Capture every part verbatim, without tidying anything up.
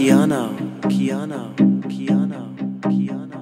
KeyAno, KeyAno, KeyAno, KeyAno.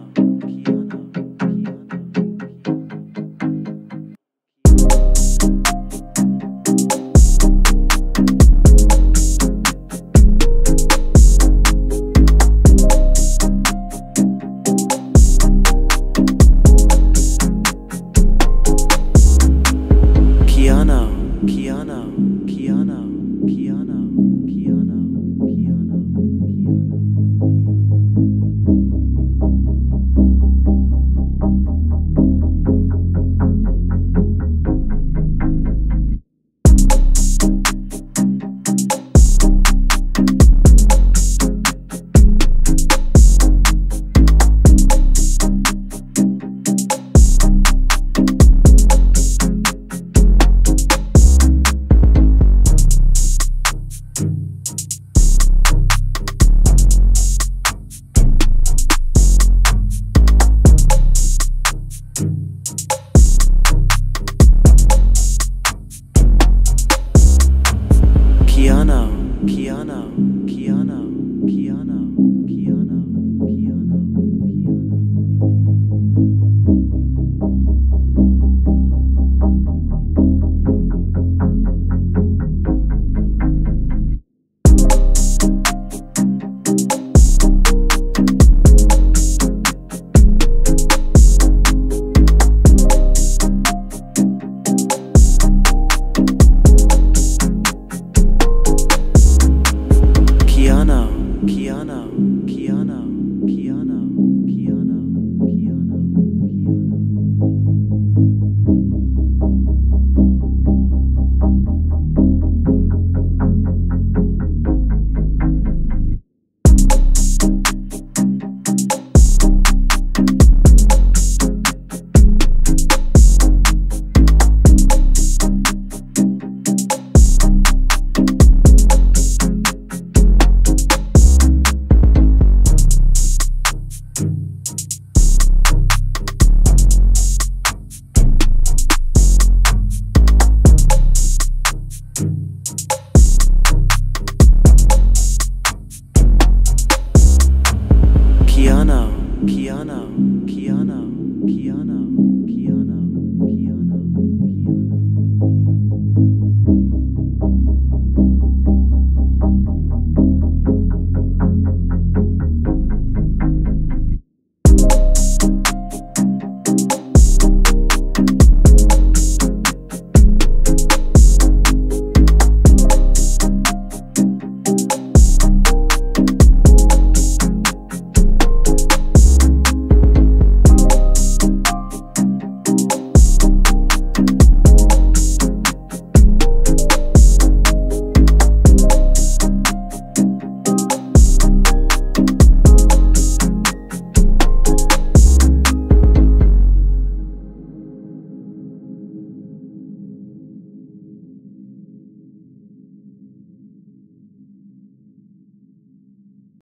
KeyAno, KeyAno, KeyAno, KeyAno, KeyAno. KeyAno, KeyAno, KeyAno, KeyAno, KeyAno, KeyAno, KeyAno, KeyAno.